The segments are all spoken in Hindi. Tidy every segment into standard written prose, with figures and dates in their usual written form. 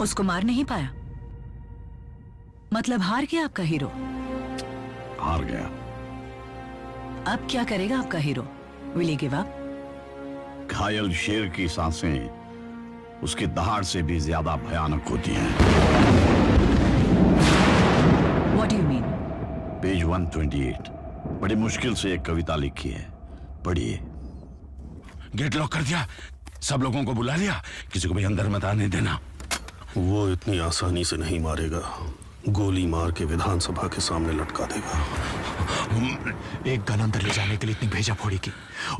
उसको मार नहीं पाया? मतलब हार गया आपका हीरो? हार गया। अब क्या करेगा आपका hero? Will he give up? घायल शेर की सांसें उसके दहाड़ से भी ज्यादा भयानक होती हैं। What do you mean? Page 128। बड़ी मुश्किल से एक कविता लिखी है, पढ़िए। गेट लॉक कर दिया, सब लोगों को बुला लिया, किसी को भी अंदर मत आने देना। वो इतनी आसानी से नहीं मारेगा, गोली मार के विधानसभा के सामने लटका देगा। एक गन अंदर ले जाने के लिए इतनी भेजा फोड़ी की,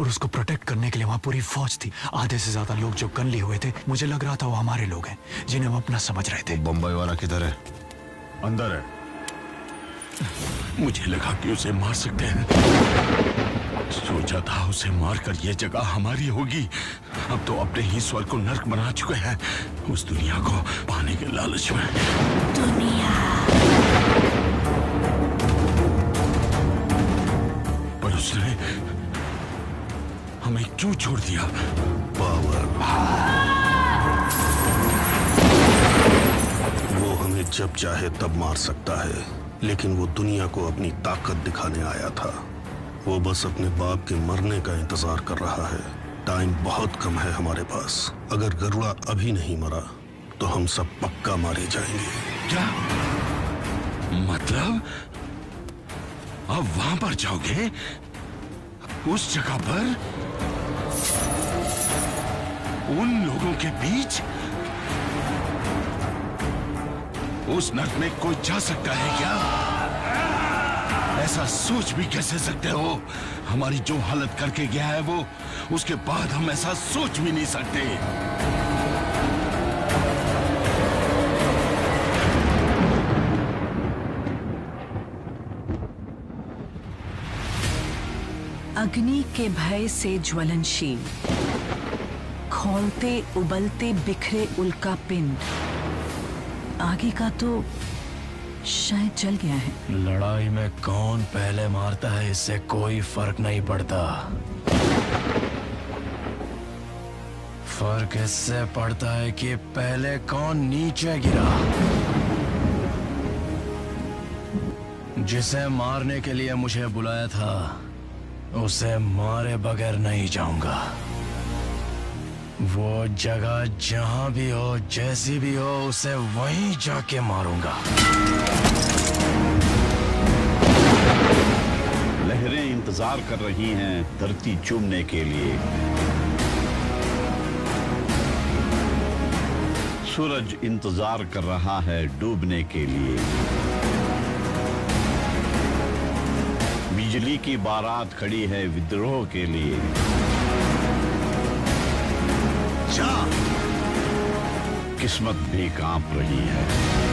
और उसको प्रोटेक्ट करने के लिए वहाँ पूरी फौज थी। आधे से ज्यादा लोग जो गन लिए हुए थे, मुझे लग रहा था वो हमारे लोग हैं जिन्हें हम अपना समझ रहे थे। बम्बई वाला किधर है? अंदर है। मुझे लगा कि उसे मार सकते हैं, सोचा था उसे मार कर ये जगह हमारी होगी। अब तो अपने ही स्वर को नर्क बना चुके हैं, उस दुनिया को पाने के लालच में। दुनिया उसने हमें क्यों छोड़ दिया? पावर, वो हमें जब चाहे तब मार सकता है, लेकिन वो दुनिया को अपनी ताकत दिखाने आया था। वो बस अपने बाप के मरने का इंतजार कर रहा है। टाइम बहुत कम है हमारे पास। अगर गरुड़ा अभी नहीं मरा तो हम सब पक्का मारे जाएंगे। क्या मतलब? अब वहां पर जाओगे? उस जगह पर, उन लोगों के बीच? उस नर्क में कोई जा सकता है क्या? ऐसा सोच भी कैसे सकते हो? हमारी जो हालत करके गया है वो, उसके बाद हम ऐसा सोच भी नहीं सकते। अग्नि के भय से ज्वलनशील, खौलते उबलते बिखरे उल्का पिंड। आगे का तो शायद जल गया है। लड़ाई में कौन पहले मारता है इससे कोई फर्क नहीं पड़ता। फर्क इससे पड़ता है कि पहले कौन नीचे गिरा। जिसे मारने के लिए मुझे बुलाया था उसे मारे बगैर नहीं जाऊंगा। वो जगह जहां भी हो, जैसी भी हो, उसे वहीं जाके मारूंगा। लहरें इंतजार कर रही हैं धरती चूमने के लिए। सूरज इंतजार कर रहा है डूबने के लिए। बिजली की बारात खड़ी है विद्रोह के लिए। किस्मत भी कांप रही है।